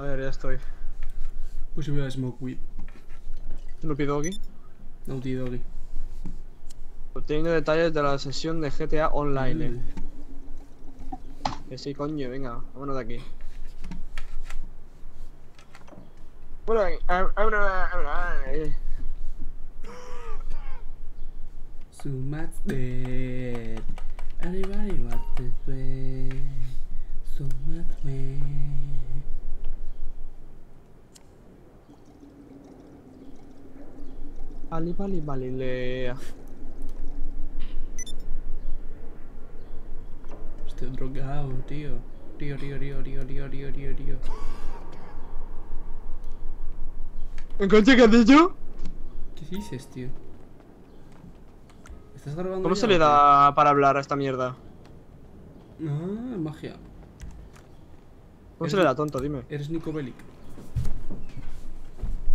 A ver, ya estoy. Pues yo voy a smoke weed. Loopy Doggy. Naughty Doggy. Obteniendo detalles de la sesión de GTA Online. Que sí, coño, venga, vámonos de aquí. Bueno, so much dead. Everybody wants to play. So much way. Ali, bali, balilea. Estoy drogado, tío. Tío. ¿En coche qué has dicho? ¿Qué dices, tío? ¿Estás grabando? ¿Cómo ya, se le da para hablar a esta mierda? Ah, magia. ¿Cómo se le da, tonto? Dime. Eres Niko Bellic.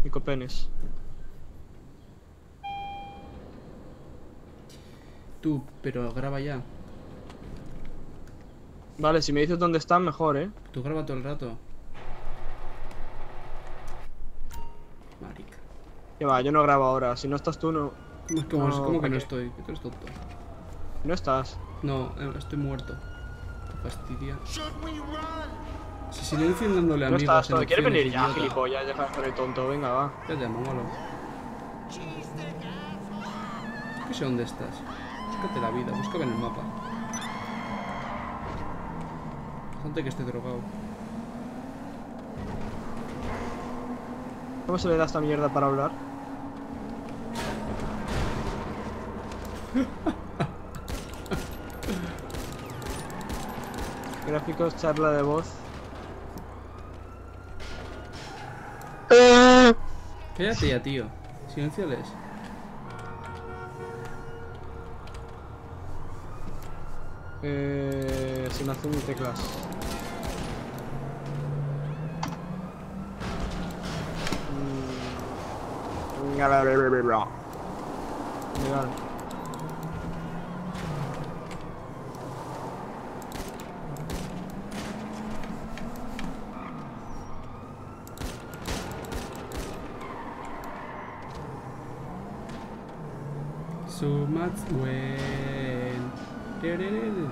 Niko Penes. Tú, pero graba ya. Vale, si me dices dónde están, mejor, ¿eh? Tú graba todo el rato. Marica. Que va, yo no grabo ahora. Si no estás tú, no... ¿Cómo, no, ¿cómo que no estoy? ¿Qué eres tonto? ¿No estás? No, estoy muerto. Te fastidia. Si siguen dándole a mí... No amigos, estás, ¿quieres venir ya, gilipollas? Deja de estar el tonto, venga, va. Ya te amo, malo. ¿Qué sé dónde estás? Búscate la vida, búscame en el mapa. Bastante que esté drogado. ¿Cómo se le da esta mierda para hablar? Gráficos, charla de voz. Cállate ya, tío. Silenciales. Sin hacer ni teclas. Legal. So much when...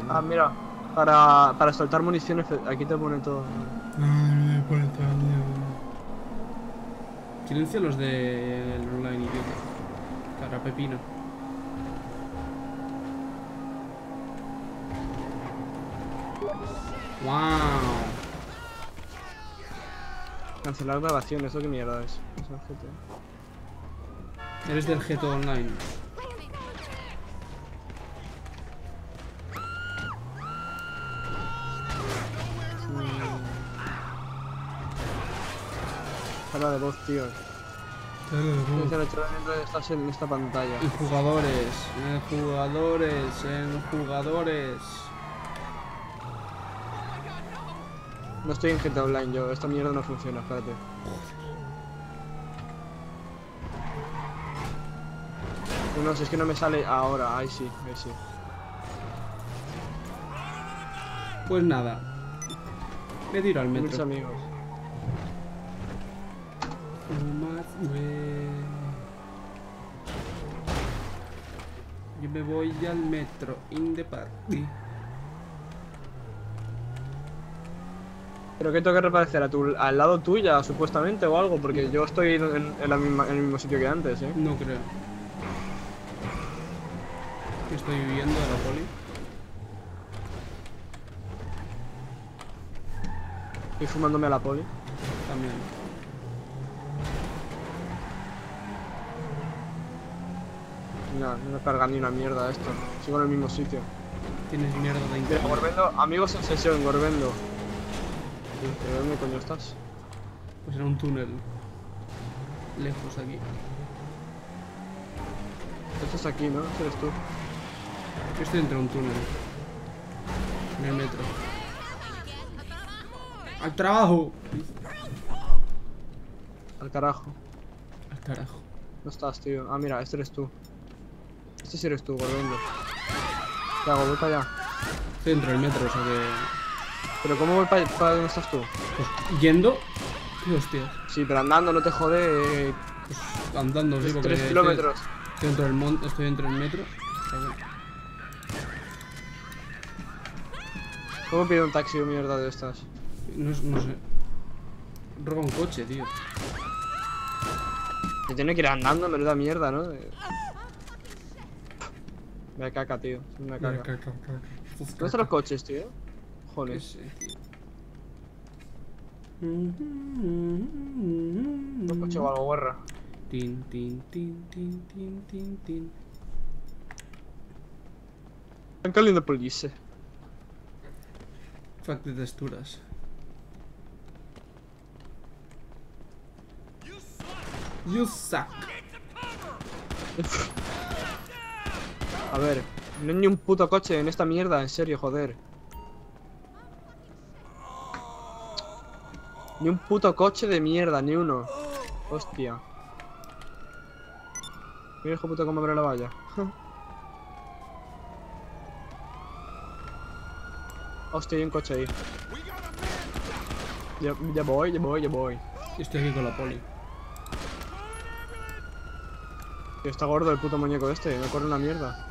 Ah, mira, para soltar municiones aquí te pone todo. Ay, me pone todo. Silencia los del online, idiota. Cara pepino. Wow. Cancelar grabación, eso qué mierda es. Eres del GTA Online. Charla de voz, tío. Voz. El estás en esta pantalla. En jugadores, en jugadores. No estoy en GTA Online yo, esta mierda no funciona, espérate. No, si es que no me sale ahora, ahí sí, Pues nada. Me tiro al metro. Muchos amigos. Yo me voy al metro, in the party. Pero que tengo que reaparecer al lado tuya, supuestamente, o algo, porque yo estoy en el mismo sitio que antes, ¿eh? No creo. Estoy viviendo a la poli. Estoy fumándome a la poli. También. No, no carga ni una mierda esto. Sigo en el mismo sitio. Tienes mierda de internet. Gorbendo, amigos en sesión, Gorbendo. ¿Pero dónde coño estás? Pues era un túnel. Lejos aquí. Esto es aquí, ¿no? Eso eres tú. Yo estoy dentro de un túnel. En el metro. ¡Al trabajo! Al carajo. Al carajo. No estás, tío. Ah, mira, este eres tú. Este sí eres tú, Gorbendo. ¿Qué hago? Voy para allá. Estoy dentro del metro, o sea que... ¿Pero cómo voy para allá? ¿Para dónde estás tú? Pues yendo Hostia. Sí, pero andando no te jode. Pues andando, digo, que 3 kilómetros. Estoy dentro del monte, estoy dentro del metro. ¿Cómo pido un taxi o mierda de estas? No sé. Roba un coche, tío. Se tiene que ir andando, menuda mierda, ¿no? Me caca, tío. Me caca. ¿Dónde están los coches, tío? Joder. Los coches o algo, guerra. Tin, tin, tin, tin, tin, tin, tin. Están caliendo por polizia. Fact de texturas. You suck. A ver, no hay ni un puto coche en esta mierda, en serio, joder. Ni un puto coche de mierda, ni uno. Hostia. Mira, hijo puto, cómo abre la valla. Hostia, hay un coche ahí. Ya voy. Estoy aquí con la poli. Tío, está gordo el puto muñeco este, me corre una mierda.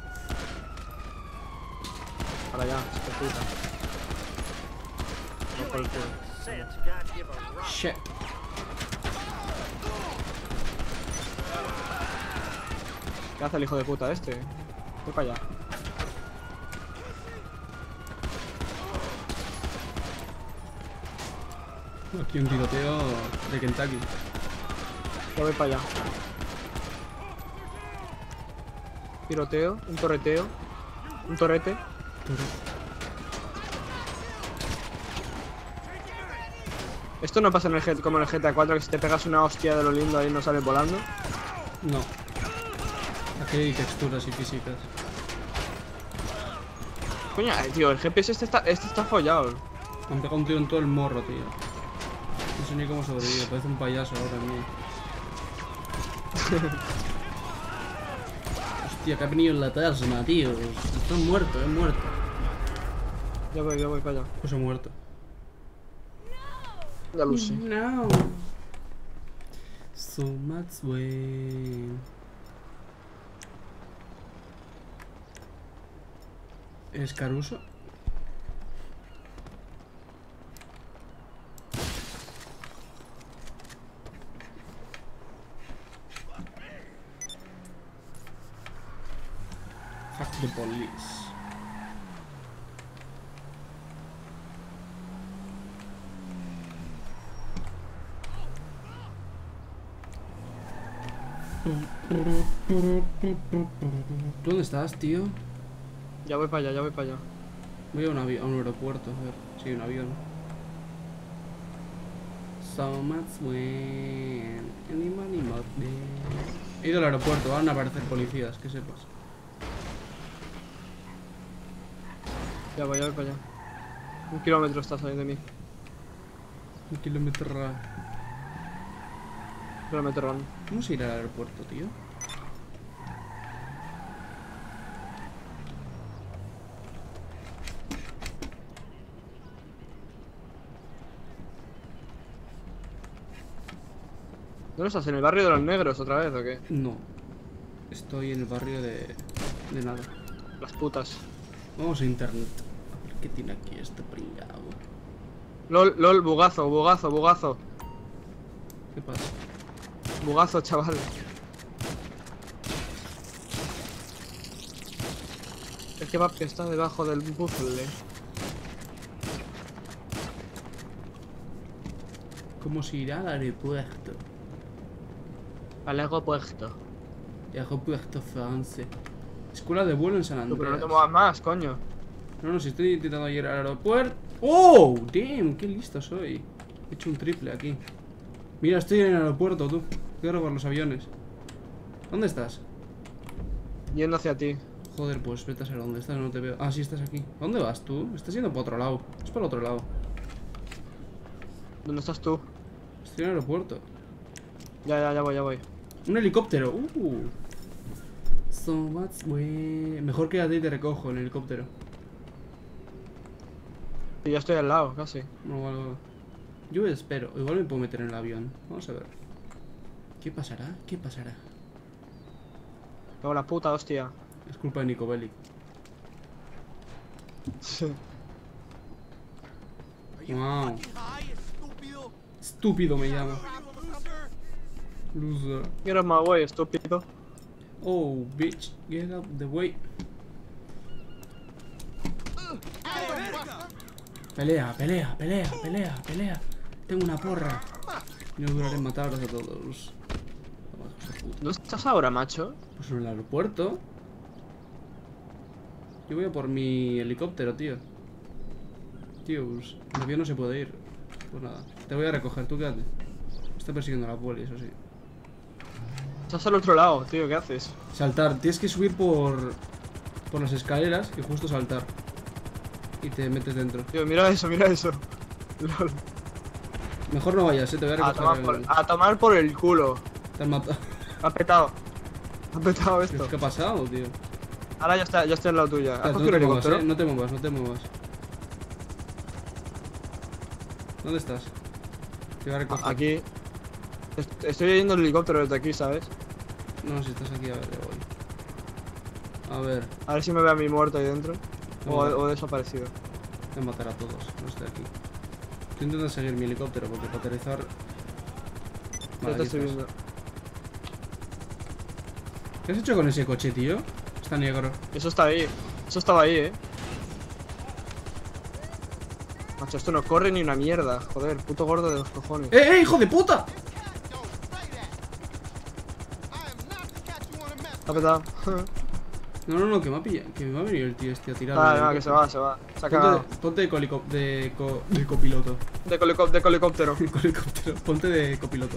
Para allá, esta puta. No por el culo. Shit. ¿Qué hace el hijo de puta este? Voy para allá. Aquí un tiroteo de Kentucky. Ya voy para allá. Tiroteo, un torreteo, un torrete. Esto no pasa en el, como en el GTA IV, que si te pegas una hostia de lo lindo ahí no sales volando. No. Aquí hay texturas y físicas. Coño, tío, el GPS este está follado. Me han pegado un tiro en todo el morro, tío. No sé ni cómo sobrevive, parece un payaso ahora mío. Tío, que ha venido en la tasma, tío. Está muerto, es muerto. Ya voy para allá. Pues he muerto. La luz. No. So much way. ¿Es Caruso? The police. ¿Dónde estás, tío? Ya voy para allá. Voy a un aeropuerto, a ver. Sí, un avión. So much when anybody not there. He ido al aeropuerto, van a aparecer policías, que sepas. Ya voy para allá. Un kilómetro está saliendo de mí. Un kilómetro. Un kilómetro. Vamos a ir al aeropuerto, tío. ¿No estás en el barrio de los negros otra vez o qué? No. Estoy en el barrio de nada. Las putas. Vamos a internet. A ver qué tiene aquí este pringado. LOL, bugazo. ¿Qué pasa? Bugazo, chaval. El kebab que está debajo del puzzle. ¿Cómo se irá al aeropuerto? Al aeropuerto. Aeropuerto francés. Escuela de vuelo en San Andreas. Pero no te muevas más, coño. No, si estoy intentando ir al aeropuerto. ¡Oh! ¡Damn! ¡Qué listo soy! He hecho un triple aquí. Mira, estoy en el aeropuerto, tú. Quiero robar los aviones. ¿Dónde estás? Yendo hacia ti. Joder, pues vete a saber dónde estás, no te veo. Ah, sí, estás aquí. ¿Dónde vas tú? Estás yendo para otro lado. Es para el otro lado. ¿Dónde estás tú? Estoy en el aeropuerto. Ya voy. ¡Un helicóptero! ¡Uh! So much way. Mejor que a ti te recojo en el helicóptero. Y ya estoy al lado, casi. No, vale. Yo espero. Igual me puedo meter en el avión. Vamos a ver. ¿Qué pasará? ¿Qué pasará? No, la puta hostia. Es culpa de Niko Bellic. Sí. Wow. Estúpido me llama. Loser. Get out of my way, estúpido. Oh, bitch. Get out of the way. Pelea, pelea, pelea, pelea, pelea. Tengo una porra. No duraré en matarlos a todos. ¿Dónde estás ahora, macho? Pues en el aeropuerto. Yo voy a por mi helicóptero, tío. Tíos, el avión no se puede ir. Pues nada, te voy a recoger, tú quédate. Me está persiguiendo la poli, eso sí. Estás al otro lado, tío, ¿qué haces? Saltar, tienes que subir por las escaleras y justo saltar. Y te metes dentro. Tío, mira eso, mira eso. Lol. Mejor no vayas, te voy a recoger. A tomar por el culo. Te han matado. Ha petado. Ha petado esto. ¿Qué ha pasado, tío? Ahora ya está, ya estoy al lado tuya. ¿Has cogido el helicóptero? No te muevas, no te muevas. ¿Dónde estás? Te voy a recoger. Aquí. Estoy yendo el helicóptero desde aquí, ¿sabes? No, si estás aquí, a ver, yo voy. A ver. A ver si me ve a mí muerto ahí dentro. O desaparecido. Te matará a todos, no estoy aquí. Estoy intentando seguir mi helicóptero porque para aterrizar. Vale, te estoy viendo. ¿Qué has hecho con ese coche, tío? Está negro. Eso está ahí. Eso estaba ahí, Macho, esto no corre ni una mierda. Joder, puto gordo de los cojones. ¡Eh, hijo de puta! Está petado. No, no, no, que me va a venir el tío este a tirar. Ah, no, que se va, se va. Saca. Ponte de copiloto. De colicóptero. Ponte de copiloto.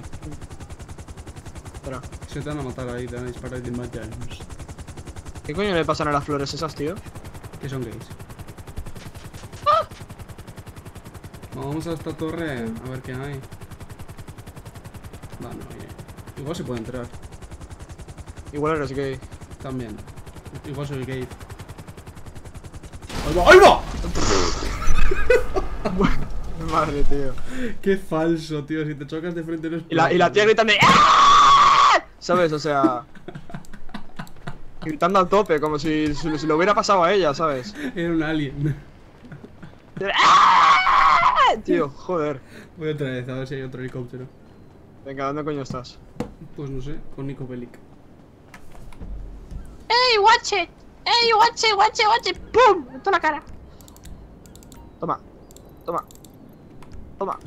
Espera. Se te van a matar ahí, te van a disparar y te matan. ¿Qué coño le pasan a las flores esas, tío? Que son gays. ¡Ah! Vamos a esta torre a ver qué hay. Vale, igual se puede entrar. Igual eres gay. También. Igual soy gay. ¡Ahí va! ¡Ahí va! Bueno, madre, tío. Qué falso, tío. Si te chocas de frente no es... Y la tía gritando... ¡Aaah! ¿Sabes? O sea... gritando al tope, como si lo hubiera pasado a ella, ¿sabes? Era un alien. ¡Aaah! Tío, joder. Voy otra vez, a ver si hay otro helicóptero. Venga, ¿dónde coño estás? Pues no sé, con Niko Bellic. Watch it. ¡Ey, watch it, watch it, watch it! ¡Pum! En toda la cara. Toma, toma, toma.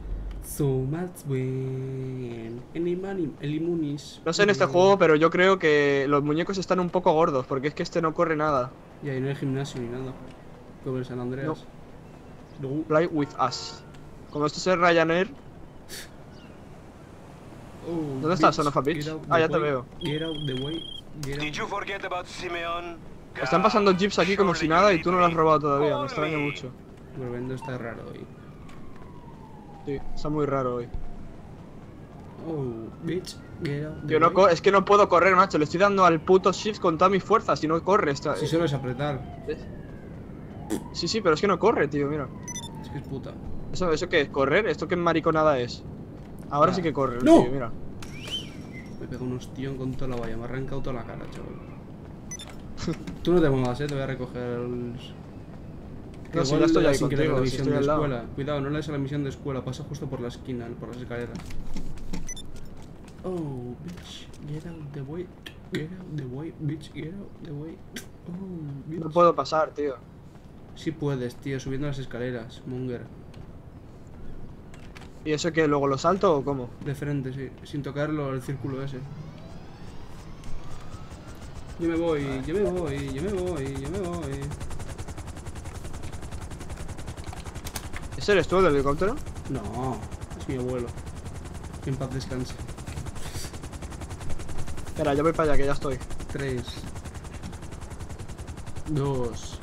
So much when el inmunis. No sé en este juego, pero yo creo que los muñecos están un poco gordos, porque es que este no corre nada. Y ahí no hay gimnasio ni nada. Como el San Andreas. No. Fly with us. Como esto es Ryanair. Oh, ¿dónde estás, Son of a Bitch? Ah, ya te veo. Get out the way. Están pasando jeeps aquí como si nada y tú no lo has robado todavía, me extraña mucho. Gorbendo está raro hoy. Sí, está muy raro hoy. Oh, bitch. Yo no es que no puedo correr, macho, le estoy dando al puto shift con todas mis fuerzas y no corre. Si solo es apretar. ¿Ves? Sí, sí, pero es que no corre, tío, mira. Es que es puta. ¿Eso qué es? ¿Correr? ¿Esto qué mariconada es? Ahora sí que corre, no. Tío, mira. Me pego un hostión con toda la valla, me ha arrancado toda la cara, chaval. Tú no te muevas, te voy a recoger el... No, si no estoy ahí contigo, la misión de escuela. Cuidado, no le des a la misión de escuela, pasa justo por la esquina, por las escaleras. Oh, bitch, get out the way, get out the way, bitch, get out the way. Oh, bitch. No puedo pasar, tío. Sí puedes, tío, subiendo las escaleras, monger. ¿Y eso que luego lo salto o cómo? De frente, sí, sin tocarlo al círculo ese. Yo me voy, vale. Yo me voy, yo me voy, yo me voy. ¿Ese eres tú, el helicóptero? No, es mi abuelo. En paz descanse. Espera, yo voy para allá, que ya estoy. 3, 2.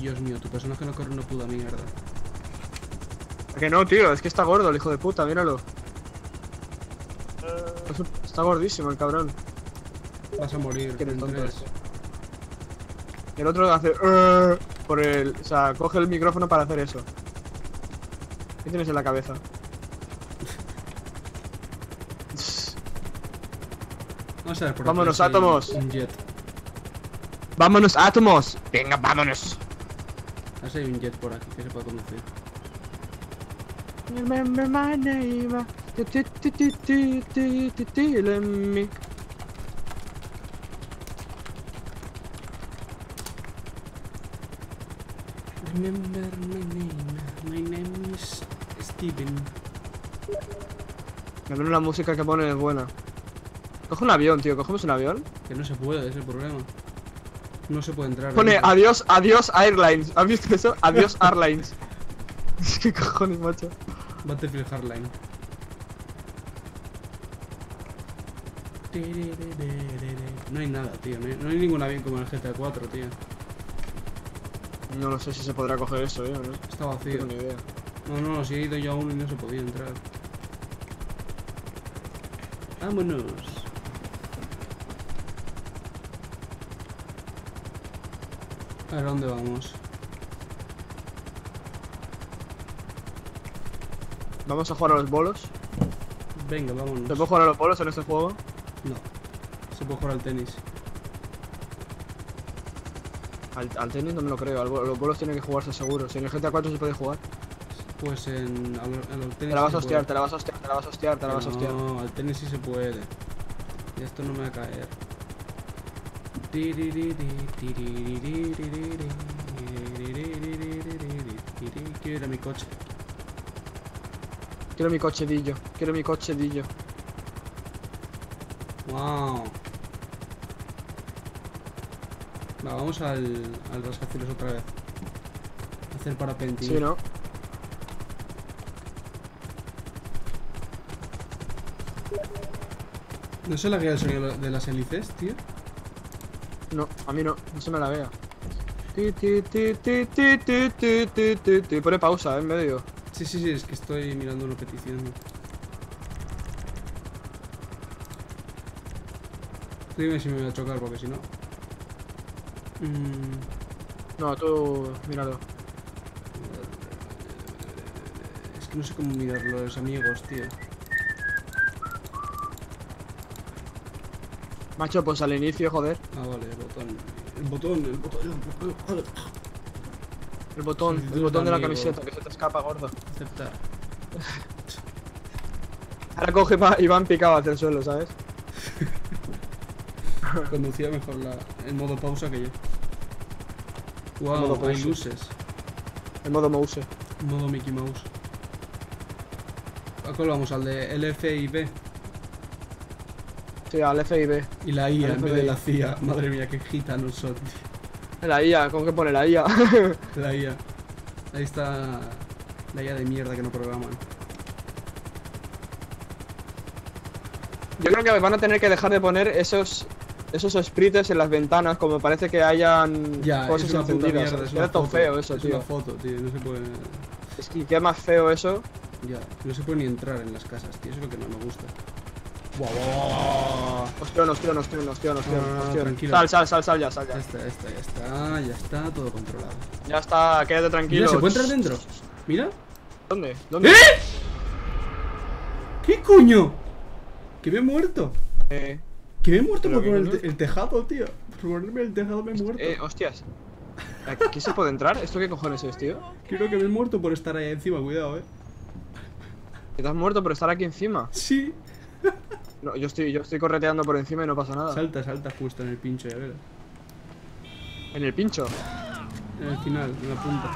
Dios mío, tu personaje no corre una puta mierda. Que no, tío, es que está gordo el hijo de puta, míralo. Está gordísimo el cabrón. Vas a morir, que entonces. El otro hace por el... O sea, coge el micrófono para hacer eso. ¿Qué tienes en la cabeza? Vamos a ver por ¡vámonos, átomos! Un jet. ¡Vámonos, átomos! ¡Venga, vámonos! A ver si hay un jet por aquí que se pueda conducir. Remember my name. Remember my name. My name is Steven. Al menos la música que pone es buena. Coge un avión, tío. ¿Cogemos un avión? Que no se puede, es el problema. No se puede entrar. Pone adiós, adiós Airlines. ¿Has visto eso? Adiós Airlines. ¿Qué cojones, macho? Battlefield Hardline. No hay nada, tío. No hay ningún avión como el GTA IV, tío. No lo sé si se podrá coger eso, ¿eh? ¿No? Está vacío. No tengo ni idea. No, no, si he ido yo a uno y no se podía entrar. Vámonos. A ver, ¿a dónde vamos? ¿Vamos a jugar a los bolos? Venga, vámonos. ¿Se puede jugar a los bolos en este juego? No. Se puede jugar al tenis. Al tenis no me lo creo. Los bolos tienen que jugarse seguro. Si en el GTA 4 se puede jugar. Pues en el tenis. Te la vas a hostiar, te la vas a hostiar, te la vas a hostiar, te la vas a hostiar. No, al tenis sí se puede. Y esto no me va a caer. Quiero ir a mi coche. Quiero mi cochedillo, quiero mi cochedillo. Wow. Va, vamos al rascacielos otra vez. Hacer parapente. Sí, ¿no? ¿No se la vea el sonido de las hélices, tío? No, a mí no se me la vea. Pone pausa, en medio. Sí, es que estoy mirando lo que te hicieron. Tú dime si me voy a chocar, porque si no... No, tú... míralo. Es que no sé cómo mirarlo, los amigos, tío. Macho, pues al inicio, joder. Ah, vale, el botón. El botón. El botón de la camiseta, que se te escapa, gordo. Aceptar. Ahora coge y van picado hacia el suelo, ¿sabes? Conducía mejor el modo pausa que yo. Wow, hay luces. El modo mouse. El modo Mickey Mouse. ¿A cuál vamos? ¿Al de LFIB? Sí, al FIB. Y la IA en vez de la CIA. Madre mía, qué gitanos son, tío. La IA, ¿cómo que pone la IA? La IA. Ahí está la IA de mierda que no programan. Yo creo que van a tener que dejar de poner esos sprites en las ventanas, como parece que hayan cosas encendidas. Era todo feo eso, tío. Es una foto, tío, no se puede... Es que queda más feo eso. Ya, no se puede ni entrar en las casas, tío, eso es lo que no me gusta. Wow. Hostia, no. Sal ya. Ya está, todo controlado. Ya está, quédate tranquilo. Mira, se puede entrar dentro. Mira. ¿Dónde? ¿Eh? ¿Qué coño? Que me he muerto. Que me he muerto por poner el tejado, tío. Por ponerme el tejado me he muerto. Hostias. ¿Aquí se puede entrar? ¿Esto qué cojones es, tío? Creo que me he muerto por estar ahí encima, cuidado, ¿Te has muerto por estar aquí encima? Sí. No, yo estoy correteando por encima y no pasa nada. Salta justo en el pincho, ya verás. ¿En el pincho? En el final, en la punta.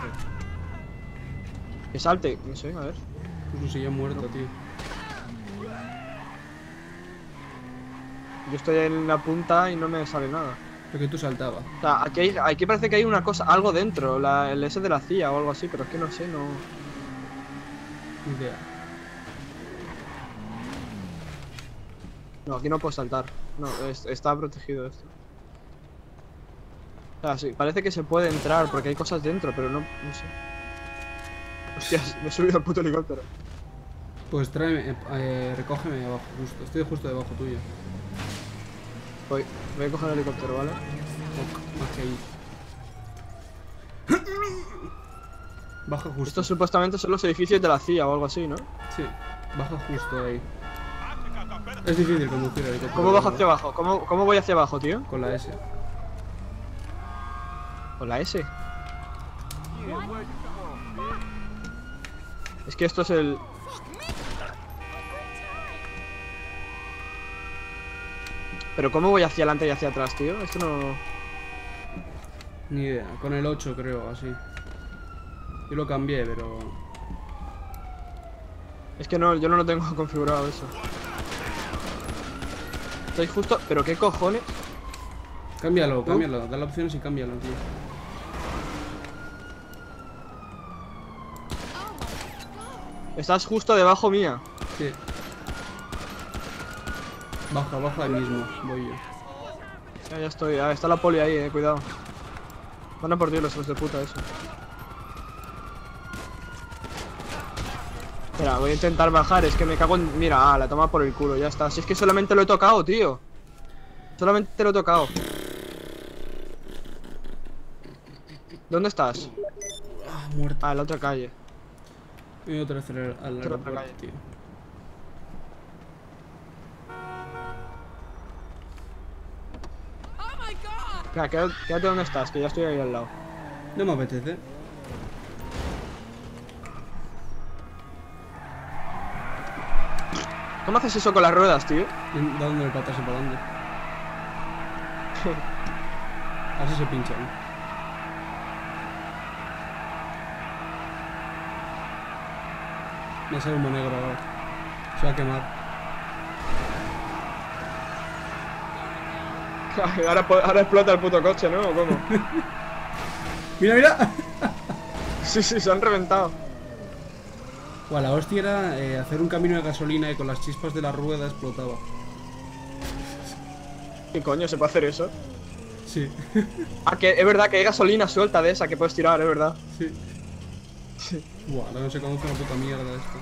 Que salte, no sé, a ver. Incluso si ya he muerto, tío. Yo estoy en la punta y no me sale nada. Porque tú saltabas. O sea, aquí parece que hay una cosa, algo dentro, el S de la CIA o algo así, pero es que no sé, Ni idea. No, aquí no puedo saltar. No, está protegido esto. O sea, sí, parece que se puede entrar porque hay cosas dentro, pero no sé. Hostias, me he subido al puto helicóptero. Pues tráeme, recógeme abajo, justo. Estoy justo debajo tuyo. Voy a coger el helicóptero, ¿vale? Más que ahí. Baja justo. Estos supuestamente son los edificios de la CIA o algo así, ¿no? Sí, baja justo ahí. Es difícil conducir ahí. ¿Cómo bajo hacia abajo? ¿Cómo voy hacia abajo, tío? Con la S. ¿Con la S? Es que esto es el... Pero ¿cómo voy hacia adelante y hacia atrás, tío? Esto no... Ni idea, con el 8 creo, así. Yo lo cambié, pero... Es que no, yo no lo tengo configurado eso. Estoy justo... ¿Pero qué cojones? Cámbialo, ¿no? Cámbialo, dale opciones y cámbialo, tío. Estás justo debajo mía. Sí. Baja, baja ahí mismo, voy yo. Ya, ya estoy, ah, está la poli ahí, cuidado. Van a por Dios los hijos de puta, eso. Espera, voy a intentar bajar, es que me cago en... Mira, la toma por el culo, ya está. Si es que solamente lo he tocado, tío. Solamente lo he tocado. ¿Dónde estás? Ah, muerto. Ah, en la otra calle. Y otra vez al aeropuerto, tío. Claro, quédate donde estás, que ya estoy ahí al lado. No me apetece. ¿Cómo haces eso con las ruedas, tío? Dándole patas y para dónde. Así se pinchan. Me sale humo negro ahora. Se va a quemar. Ahora explota el puto coche, ¿no? ¿O cómo? ¡Mira, mira! Sí, sí, se han reventado. Buah, la hostia era hacer un camino de gasolina y con las chispas de la rueda explotaba. ¿Qué coño? ¿Se puede hacer eso? Sí. Ah, que es verdad que hay gasolina suelta de esa que puedes tirar, es verdad. Sí. Sí. Buah, no se conoce una puta mierda esto.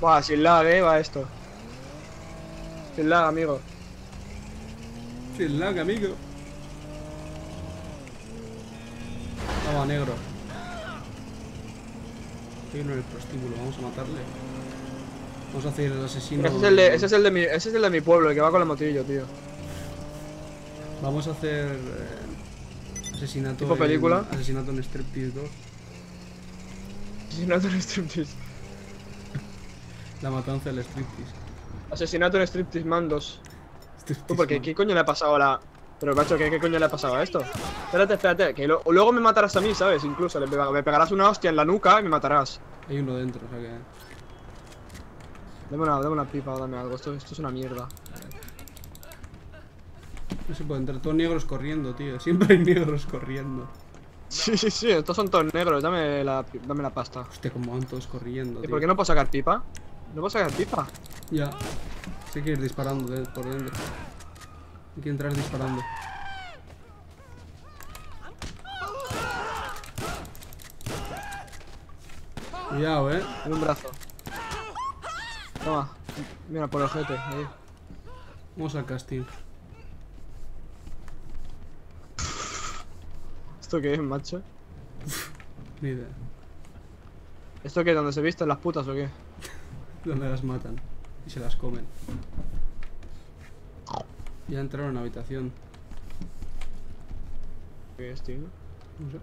Buah, sin lag, va esto. Sin lag, amigo. Sin lag, amigo. Vamos, negro. Estoy en el prostíbulo, vamos a matarle. Vamos a hacer el asesino. Ese es el de mi pueblo, el que va con la motillo, tío. Vamos a hacer... asesinato. ¿Tipo película? Asesinato en Striptease 2. Asesinato en Striptease. La matanza del Striptease. Asesinato en Striptease Man 2. Porque ¿qué coño le ha pasado a la... Pero macho, ¿qué coño le ha pasado a esto? Espérate, espérate, que luego me matarás a mí, ¿sabes? Incluso, me pegarás una hostia en la nuca y me matarás. Hay uno dentro, o sea que... Dame una pipa o dame algo, esto es una mierda. No se puede entrar, todos negros corriendo, tío, siempre hay negros corriendo. Sí, sí, sí, estos son todos negros, dame la pasta. Hostia, como van todos corriendo, tío. ¿Y por qué no puedo sacar pipa? ¿No puedo sacar pipa? Ya. Hay que ir disparando por dentro. Hay que entrar disparando. Cuidado, en un brazo. Toma. Mira, por el ojete. Ahí. Vamos al castillo. ¿Esto qué es, macho? Ni idea. ¿Esto qué es? ¿Donde se visten las putas o qué? Donde las matan. Y se las comen. Ya entraron en la habitación. ¿Qué es, tío? No sé.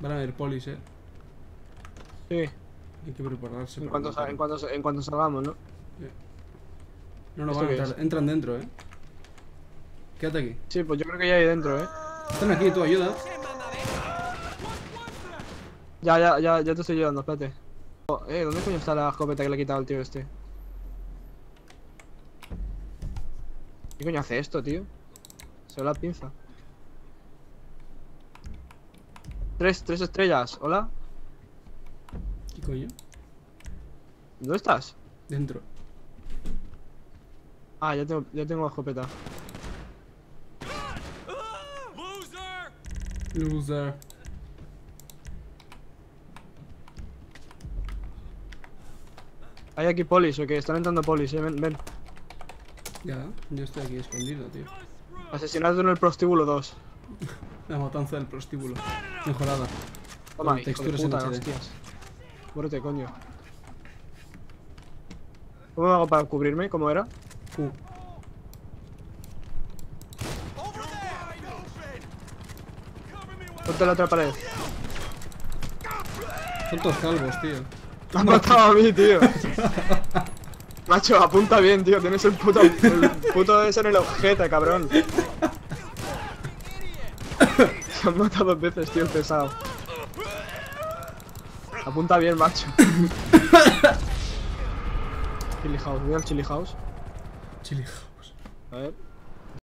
Van a haber polis, Sí. Hay que prepararse. En cuanto salgamos, ¿no? Sí. No van a entrar. Entran dentro, Quédate aquí. Sí, pues yo creo que ya hay dentro, Están aquí, tú ayuda. Ya te estoy ayudando, espérate. ¿Dónde coño está la escopeta que le he quitado al tío este? ¿Qué coño hace esto, tío? Se ve la pinza. Tres estrellas, hola. ¿Qué coño? ¿Dónde estás? Dentro. Ah, ya tengo escopeta. Loser. Hay aquí polis, ok, están entrando polis, ven. Ya, yo estoy aquí escondido, tío. Asesinato en el prostíbulo 2. La matanza del prostíbulo. Mejorada. Toma, texturas en HD. Hostias. Muérete, coño. ¿Cómo hago para cubrirme? ¿Cómo era? Q. Ponte la otra pared. Son todos calvos, tío. Me has matado a mí, tío. Macho, apunta bien, tío. Tienes el puto ese en el objeto, cabrón. Se han matado dos veces, tío, pesado. Apunta bien, macho. Chili house, voy al chili house. Chili house. A ver.